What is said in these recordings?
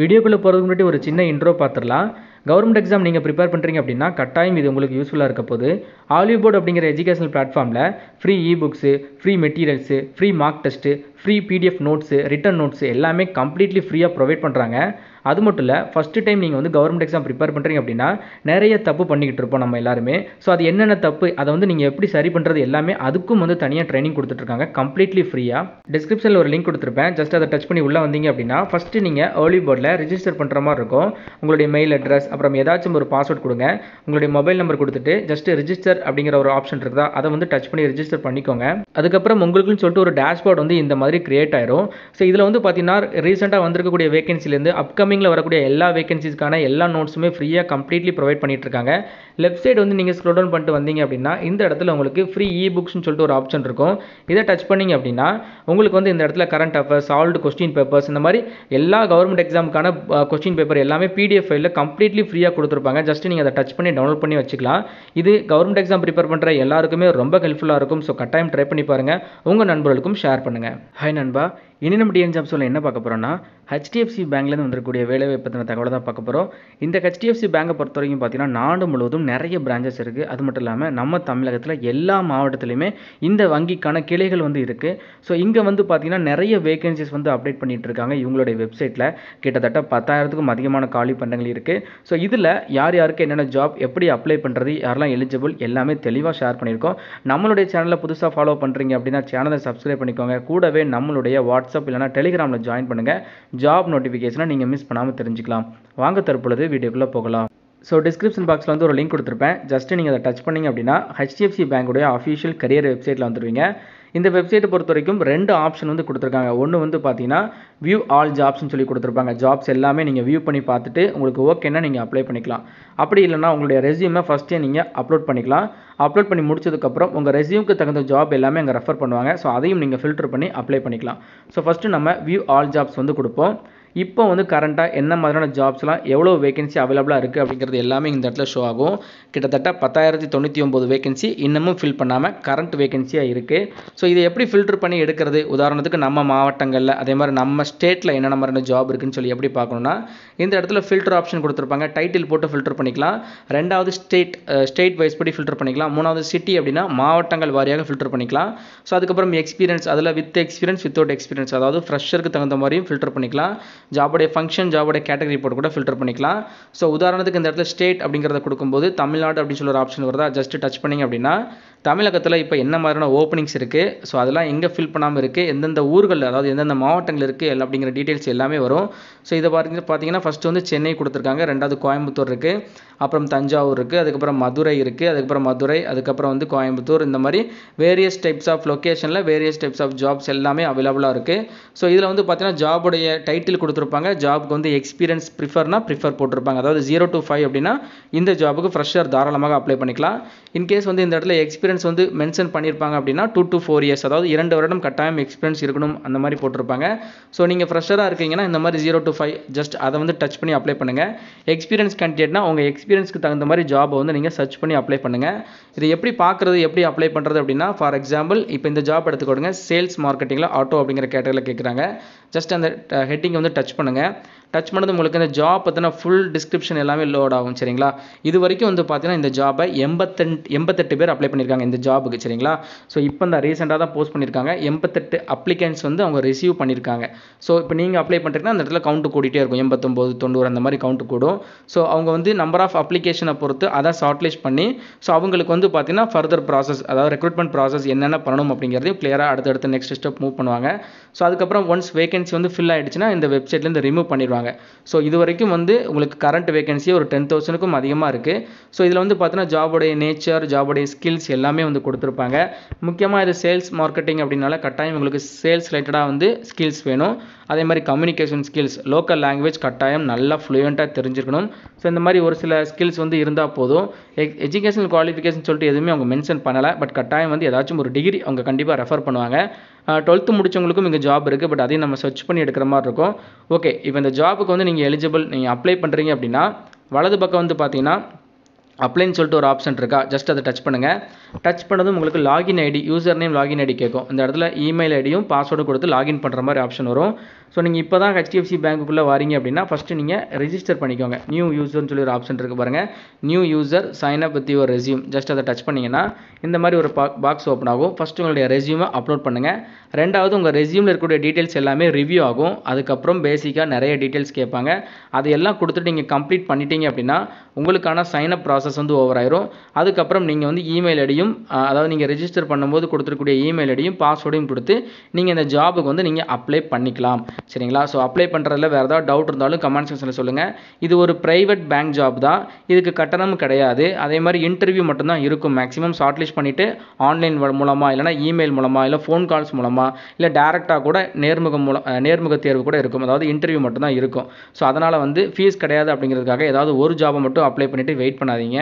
வீடியோக்குள்ள போறதுக்கு முன்னாடி ஒரு சின்ன இன்ட்ரோ பாத்துறலாம். கவர்மெண்ட் எக்ஸாம் நீங்க प्रिपेयर பண்றீங்க அப்படினா கட்டாயம் இது உங்களுக்கு யூஸ்ஃபுல்லா இருக்க போகுது. ஆலிவ் போர்ட் அப்படிங்கற எஜுகேஷனல் பிளாட்ஃபார்ம்ல free e-books, free materials, free mock test, free PDF notes, written notes எல்லாமே கம்ப்ளீட்லி ஃப்ரீயா ப்ரொவைட் பண்றாங்க. அது மட்டும் இல்லை, ஃபர்ஸ்ட் டைம் நீங்கள் வந்து கவர்மெண்ட் எக்ஸாம் ப்ரிப்பேர் பண்ணுறீங்க அப்படின்னா நிறைய தப்பு பண்ணிக்கிட்டு இருப்போம் நம்ம எல்லாருமே. ஸோ அது என்னென்ன தப்பு, அதை வந்து நீங்கள் எப்படி சரி பண்ணுறது எல்லாமே அதுக்கும் வந்து தனியாக ட்ரைனிங் கொடுத்துட்ருக்காங்க கம்ப்ளீட்லி ஃப்ரீயாக. டிஸ்கிரிப்ஷனில் ஒரு லிங்க் கொடுத்துருப்பேன், ஜஸ்ட் அதை டச் பண்ணி உள்ளே வந்தீங்க அப்படின்னா ஃபஸ்ட்டு நீங்கள் ஆலிவ் போர்டில் ரிஜிஸ்டர் பண்ணுற மாதிரி இருக்கும். உங்களுடைய மெயில் அட்ரஸ் அப்புறம் ஏதாச்சும் ஒரு பாஸ்வேர்ட் கொடுங்க, உங்களுடைய மொபைல் நம்பர் கொடுத்துட்டு ஜஸ்ட் ரிஜிஸ்டர் அப்படிங்கிற ஒரு ஆப்ஷன் இருக்குதா அதை வந்து டச் பண்ணி ரிஜிஸ்டர் பண்ணிக்கோங்க. அதுக்கப்புறம் உங்களுக்குன்னு சொல்லிட்டு ஒரு டேஷ்போர்ட் வந்து இந்த மாதிரி கிரியேட் ஆயிரும். ஸோ இதில் வந்து பார்த்தீங்கன்னா ரீசெண்டாக வந்திருக்கக்கூடிய வேகன்சிலேருந்து அப்கமிங் வரக்கூடிய எல்லா வேகன்சிஸ்க்கான எல்லா நோட்ஸுமே ஃப்ரீயா கம்ப்ளீட்லி ப்ரொவைட் பண்ணிட்டு இருக்காங்க. லெஃப்ட் சைடு வந்து நீங்க ஸ்க்ரோல் டவுன் பண்ணிட்டு வந்தீங்க அப்படின்னா இந்த இடத்துல உங்களுக்கு ஃப்ரீ e-booksன்னு சொல்லிட்டு ஒரு ஆப்ஷன் இருக்கும். இதை டச் பண்ணீங்க அப்படின்னா உங்களுக்கு வந்து இந்த இடத்துல current affairs, solved question papers, இந்த மாதிரி எல்லா கவர்மெண்ட் எக்ஸாமுக்கான கொஸ்டின் பேப்பர் எல்லாமே PDF ஃபைல்ல கம்ப்ளீட்லி ஃப்ரீயா கொடுத்துருப்பாங்க. ஜஸ்ட் நீங்க அதை டச் பண்ணி டவுன்லோட் பண்ணி வச்சுக்கலாம். இது கவர்மெண்ட் எக்ஸாம் ப்ரிப்பேர் பண்ற எல்லாருக்குமே ரொம்ப ஹெல்ப்ஃபுல்லா இருக்கும். ஸோ கட்டாயம் ட்ரை பண்ணி பாருங்க, உங்க நண்பர்களுக்கும் ஷேர் பண்ணுங்க. ஹாய் நண்பா, இனி நம்ம டிஎன் ஜாப் சொல்ல என்ன பார்க்க போறோம்னா HDFC பேங்க்லேருந்து வந்துருக்கக்கூடிய வேலைவாய்ப்பு பற்றின தகவலை தான் பார்க்க போகிறோம். இந்த HDFC பேங்கை பொறுத்த வரைக்கும் பார்த்தீங்கன்னா நாடு முழுவதும் நிறைய பிரான்ச்சஸ் இருக்குது. அது மட்டும் இல்லாமல் நம்ம தமிழகத்தில் எல்லா மாவட்டத்திலையுமே இந்த வங்கிக்கான கிளைகள் வந்து இருக்குது. ஸோ இங்கே வந்து பார்த்தீங்கன்னா நிறைய வேகன்சிஸ் வந்து அப்டேட் பண்ணிகிட்டு இருக்காங்க. இவங்களுடைய வெப்சைட்டில் கிட்டத்தட்ட 10,000க்கும் அதிகமான காலி பண்டங்கள் இருக்குது. ஸோ இதில் யார் யாருக்கு என்னென்ன ஜாப், எப்படி அப்ளை பண்ணுறது, யாரெல்லாம் எலிஜிபிள் எல்லாமே தெளிவாக ஷேர் பண்ணியிருக்கோம். நம்மளுடைய சேனலை புதுசாக ஃபாலோ பண்ணுறீங்க அப்படின்னா சேனலை சப்ஸ்கிரைப் பண்ணிக்கோங்க. கூடவே நம்மளுடைய வாட்ஸ்அப் இல்லைனா டெலிகிராமில் ஜாயின் பண்ணுங்கள். ஜாப் நோட்டிஃபிகேஷனை நீங்கள் மிஸ் பண்ணாமல் தெரிஞ்சுக்கலாம். வாங்க தற்பொழுது வீடியோக்குள்ளே போகலாம். ஸோ டிஸ்கிரிப்ஷன் பாக்ஸில் வந்து ஒரு லிங்க் கொடுத்துருப்பேன், ஜஸ்ட்டு நீங்கள் அதை டச் பண்ணிங்க அப்படின்னா HDFC பேங்குடைய அஃபிஷியல் கரியர் வெப்சைட்டில் வந்துடுவீங்க. இந்த வெப்சைட்டை பொறுத்த வரைக்கும் ரெண்டு ஆப்ஷன் வந்து கொடுத்துருக்காங்க. ஒன்று வந்து பார்த்தீங்கன்னா வியூ ஆல் ஜாப்ஸ்ன்னு சொல்லி கொடுத்துருப்பாங்க. ஜாப்ஸ் எல்லாமே நீங்கள் வியூ பண்ணி பார்த்துட்டு உங்களுக்கு ஓகேன்னா நீங்கள் அப்ளை பண்ணிக்கலாம். அப்படி இல்லைனா உங்களுடைய ரெஸ்யூமை ஃபஸ்ட்டே நீங்கள் அப்லோட் பண்ணிக்கலாம். அப்லோட் பண்ணி முடிச்சதுக்கப்புறம் உங்கள் ரெஸ்யூமுக்கு தகுந்த ஜாப் எல்லாமே அங்கே ரெஃபர் பண்ணுவாங்க. ஸோ அதையும் நீங்கள் ஃபில்டர் பண்ணி அப்ளை பண்ணிக்கலாம். ஸோ ஃபஸ்ட்டு நம்ம வியூ ஆல் ஜாப்ஸ் வந்து கொடுப்போம். இப்போ வந்து கரண்ட்டாக என்ன மாதிரியான ஜாப்ஸ்லாம், எவ்வளோ வேகன்சி அவைலபிளாக இருக்குது அப்படிங்கிறது எல்லாமே இந்த இடத்துல ஷோ ஆகும். கிட்டத்தட்ட 10,099 வேகன்சி இன்னமும் ஃபில் பண்ணாமல் கரண்ட் வேகன்சியாக இருக்குது. ஸோ இதை எப்படி ஃபில்டர் பண்ணி எடுக்கிறது, உதாரணத்துக்கு நம்ம மாவட்டங்களில் அதே மாதிரி நம்ம ஸ்டேட்டில் என்னென்ன மாதிரியான ஜாப் இருக்குதுன்னு சொல்லி எப்படி பார்க்கணுன்னா இந்த இடத்துல ஃபில்டர் ஆப்ஷன் கொடுத்துருப்பாங்க. டைட்டில் போட்டு ஃபில்டர் பண்ணிக்கலாம். ரெண்டாவது ஸ்டேட் வைஸ் படி ஃபில்டர் பண்ணிக்கலாம். மூணாவது சிட்டி அப்படின்னா மாவட்டங்கள் வாரியாக ஃபில்டர் பண்ணிக்கலாம். ஸோ அதுக்கப்புறம் எக்ஸ்பீரியன்ஸ், அதில் வித் எக்ஸ்பீரியன்ஸ், வித்தவுட் எக்ஸ்பீரியன்ஸ், அதாவது ஃப்ரெஷருக்கு தகுந்த மாதிரியும் ஃபில்டர் பண்ணிக்கலாம். ஜாபோடைய ஃபங்க்ஷன், ஜாபோடைய கேட்டகரி போட்டு கூட ஃபில்டர் பண்ணிக்கலாம். ஸோ உதாரணத்துக்கு இந்த இடத்துல ஸ்டேட் அப்படிங்கிறத கொடுக்கும்போது தமிழ்நாடு அப்படின்னு சொல்லி ஒரு ஆப்ஷன் வருதா, ஜஸ்ட் டச் பண்ணிங்க அப்படின்னா தமிழகத்தில் இப்போ என்ன மாதிரியான ஓப்பனிங்ஸ் இருக்குது, ஸோ அதெல்லாம் எங்கே ஃபில் பண்ணாமல் இருக்குது, எந்தெந்த ஊர்களில் அதாவது எந்தெந்த மாவட்டங்கள் இருக்குது எல்லாம் அப்படிங்கிற டீட்டெயில்ஸ் எல்லாமே வரும். ஸோ இதை பார்த்தீங்கன்னா ஃபஸ்ட்டு வந்து சென்னை கொடுத்துருக்காங்க, ரெண்டாவது கோயம்புத்தூர் இருக்குது, அப்புறம் தஞ்சாவூர் இருக்குது, அதுக்கப்புறம் மதுரை இருக்குது, அதுக்கப்புறம் மதுரை, அதுக்கப்புறம் வந்து கோயம்புத்தூர், இந்த மாதிரி வேரியஸ் டைப்ஸ் ஆஃப் லொக்கேஷனில் வேரியஸ் டைப்ஸ் ஆஃப் ஜாப்ஸ் எல்லாமே அவைலபிளாக இருக்குது. ஸோ இதில் வந்து பார்த்தீங்கன்னா ஜாபுடைய டைட்டில் கொடுத்துருப்பாங்க. ஜாபுக்கு வந்து எக்ஸ்பீரியன்ஸ் ப்ரிஃபர்னா ப்ரிஃபர் போட்டிருப்பாங்க. அதாவது 0 to 5 அப்படின்னா இந்த ஜாபுக்கு ஃப்ரெஷர் தாராளமாக அப்ளை பண்ணிக்கலாம். இன்கேஸ் வந்து இந்த இடத்துல எக்ஸ்பீரியன்ஸ் வந்து மென்ஷன் பண்ணியிருப்பாங்க அப்படின்னா 2 to 4 years, அதாவது 2 வருடம் கட்டாயம் எக்ஸ்பீரியன்ஸ் இருக்கணும் அந்த மாதிரி போட்டிருப்பாங்க. ஸோ நீங்கள் ஃப்ரெஷராக இருக்கீங்கன்னா இந்த மாதிரி 0 to 5 ஜஸ்ட் அதை வந்து டச் பண்ணி அப்ளை பண்ணுங்கள். எக்ஸ்பீரியன்ஸ் கேண்டிடேட்னா உங்கள் எக்ஸ்பீரியன்ஸ்க்கு தகுந்த மாதிரி ஜாபை வந்து நீங்கள் சர்ச் பண்ணி அப்ளை பண்ணுங்கள். இது எப்படி பார்க்குறது, எப்படி அப்ளை பண்ணுறது அப்படின்னா ஃபார் எக்ஸாம்பிள் இப்போ இந்த ஜாப் எடுத்துக்கோடுங்க. சேல்ஸ் மார்க்கெட்டிங்கில் ஆட்டோ அப்படிங்கிற கேட்டகரியில் கேட்குறாங்க. ஜஸ்ட் அந்த ஹெட்டிங்கை வந்து டச் பண்ணுங்கள். டச் பண்ணது உங்களுக்கு இந்த ஜாப் பார்த்தீங்கன்னா ஃபுல் டிஸ்கிரிப்ஷன் எல்லாமே லோட் ஆகும். சரிங்களா, இது வரைக்கும் வந்து பார்த்தீங்கன்னா இந்த ஜாபை 88 பேர் அப்ளை பண்ணியிருக்காங்க இந்த ஜாபுக்கு. சரிங்களா, ஸோ இப்போ தான் ரீசெண்டாக தான் போஸ்ட் பண்ணியிருக்காங்க. 88 அப்ளிகன்ஸ் வந்து அவங்க ரிசீவ் பண்ணியிருக்காங்க. ஸோ இப்போ நீங்கள் அப்ளை பண்ணுறீங்கன்னா அந்த இடத்துல கவுண்ட் கூட்டிகிட்டே இருக்கும், 89, 90 அந்த மாதிரி கவுண்ட் கூடும். ஸோ அவங்க வந்து நம்பர் ஆஃப் அப்ளிகேஷனை பொறுத்து அதை ஷார்ட்லிஸ்ட் பண்ணி ஸோ அவங்களுக்கு வந்து பார்த்தீங்கன்னா ஃபர்தர் ப்ராசஸ், அதாவது ரெக்ரூட்மெண்ட் ப்ராசஸ் என்னென்ன பண்ணணும் அப்படிங்கிறது கிளியராக அடுத்தடுத்த நெக்ஸ்ட் ஸ்டெப் மூவ் பண்ணுவாங்க. ஸோ அதுக்கப்புறம் ஒன்ஸ் வேகன்சி வந்து ஃபில் ஆகிடுச்சுன்னா இந்த வெப்சைட்லேருந்து ரிமூவ் பண்ணிடுவாங்க. ஸோ இது வரைக்கும் வந்து உங்களுக்கு கரண்ட் வேகன்சி ஒரு 10,000க்கும் அதிகமாக இருக்குது. ஸோ இதில் வந்து பார்த்தீங்கன்னா ஜாபோடைய நேச்சர், ஜாபோடைய ஸ்கில்ஸ் எல்லாமே வந்து கொடுத்துருப்பாங்க. முக்கியமாக இது சேல்ஸ் மார்க்கெட்டிங் அப்படின்னால கட்டாயம் உங்களுக்கு சேல்ஸ் ரிலேட்டடாக வந்து ஸ்கில்ஸ் வேணும். அதே மாதிரி கம்யூனிகேஷன் ஸ்கில்ஸ், லோக்கல் லாங்குவேஜ் கட்டாயம் நல்லா ஃப்ளூயண்ட்டாக தெரிஞ்சிருக்கணும். ஸோ இந்த மாதிரி ஒரு சில ஸ்கில்ஸ் வந்து இருந்தால் போதும். எஜுகேஷனல் குவாலிஃபிகேஷன் சொல்லிட்டு எதுவுமே அவங்க மென்ஷன் பண்ணலை. பட் கட்டாயம் வந்து ஏதாச்சும் ஒரு டிகிரி அவங்க கண்டிப்பாக ரெஃபர் பண்ணுவாங்க. 12th முடிச்சவங்களுக்கும் இங்கே ஜாப் இருக்குது. பட் அதையும் நம்ம சர்ச் பண்ணி எடுக்கிற மாதிரி இருக்கும். ஓகே, இப்போ இந்த ஜாபுக்கு வந்து நீங்கள் எலிஜிபிள், நீங்கள் அப்ளை பண்ணுறீங்க அப்படின்னா வலது பக்கம் வந்து பார்த்தீங்கன்னா அப்ளைன்னு சொல்லிட்டு ஒரு ஆப்ஷன் இருக்கா, ஜஸ்ட் அதை டச் பண்ணுங்கள். டச் பண்ணதும் உங்களுக்கு login ID, user name login ID கேட்கும். இந்த இடத்துல இமெயில் ஐடியும் பாஸ்வேர்டு கொடுத்து லாகின் பண்ணுற மாதிரி ஆப்ஷன் வரும். ஸோ நீங்கள் இப்போ தான் ஹெச்டிஎஃப்சி பேங்க்குள்ளே வரீங்க அப்படின்னா ஃபஸ்ட்டு நீங்கள் ரெஜிஸ்டர் பண்ணிக்கோங்க. நியூ யூசர்னு சொல்லி ஒரு ஆப்ஷன் இருக்குது பாருங்கள், new user sign up with your resume. Just அதை டச் பண்ணிங்கன்னா இந்த மாதிரி ஒரு பாக்ஸ் ஓப்பன் ஆகும். ஃபஸ்ட்டு உங்களுடைய ரெஸ்யூமை அப்லோட் பண்ணுங்கள். ரெண்டாவது உங்கள் ரெஸ்யூமில் இருக்கக்கூடிய டீட்டெயில்ஸ் எல்லாமே ரிவ்யூ ஆகும். அதுக்கப்புறம் பேசிக்காக நிறைய டீட்டெயில்ஸ் கேட்பாங்க. அதையெல்லாம் கொடுத்துட்டு நீங்கள் கம்ப்ளீட் பண்ணிட்டீங்க அப்படின்னா உங்களுக்கான சைன் அப் ப்ராசஸ் வந்து ஓவர் ஆயிரும். அதுக்கப்புறம் நீங்கள் வந்து இமெயில் ஐடியும், அதாவது நீங்கள் ரெஜிஸ்டர் பண்ணும்போது கொடுத்துருக்கூடிய இமெயில் ஐடியும் பாஸ்வேர்டையும் கொடுத்து நீங்கள் இந்த ஜாபுக்கு வந்து நீங்கள் அப்ளை பண்ணிக்கலாம். சரிங்களா? ஸோ அப்ளை பண்ணுறதுல வேறு ஏதாவது டவுட் இருந்தாலும் கமெண்ட் செக்ஷனில் சொல்லுங்கள். இது ஒரு ப்ரைவேட் பேங்க் ஜாப் தான், இதுக்கு கட்டணமும் கிடையாது. அதே மாதிரி இன்டர்வியூ மட்டும்தான் இருக்கும். மேக்ஸிமம் ஷார்ட் லிஸ்ட் பண்ணிவிட்டு ஆன்லைன் மூலமாக, இல்லைனா இமெயில் மூலமாக, இல்லை ஃபோன் கால்ஸ் மூலமாக, இல்லை டேரெக்டாக கூட நேர்முக தேர்வு கூட இருக்கும். அதாவது இன்டர்வியூ மட்டும்தான் இருக்கும். ஸோ அதனால் வந்து ஃபீஸ் கிடையாது. அப்படிங்கிறதுக்காக ஏதாவது ஒரு ஜாபை மட்டும் அப்ளை பண்ணிவிட்டு வெயிட் பண்ணாதீங்க.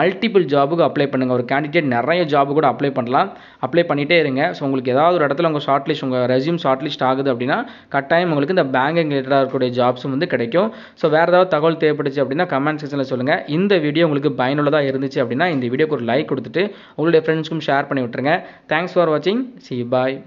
மல்டிபிள் ஜாபுக்கு அப்ளை பண்ணுங்கள். ஒரு கேண்டிடேட் நிறைய ஜாபு கூட அப்ளை பண்ணலாம். அப்ளை பண்ணிகிட்டே இருங்க. ஸோ உங்களுக்கு ஏதாவது ஒரு இடத்துல உங்கள் ஷார்ட் லிஸ்ட், உங்கள் ரெஸ்யூம் ஷார்ட் லிஸ்ட் ஆகுது அப்படின்னா கட்டாயம் உங்களுக்கு இந்த பேங்கிங் ரிலேட்டடாக இருக்கக்கூடிய ஜாப்ஸும் வந்து கிடைக்கும். ஸோ வேறு ஏதாவது தகவல் தேவைப்பட்டுச்சு அப்படின்னா கமெண்ட் செக்ஷனில் சொல்லுங்கள். இந்த வீடியோ உங்களுக்கு பயனுள்ளதாக இருந்துச்சு அப்படின்னா இந்த வீடியோக்கு ஒரு லைக் கொடுத்துட்டு உங்களுடைய ஃப்ரெண்ட்ஸ்க்கும் ஷேர் பண்ணி விட்டுருங்க. தேங்க்ஸ் ஃபார் வாட்சிங். சி பாய்.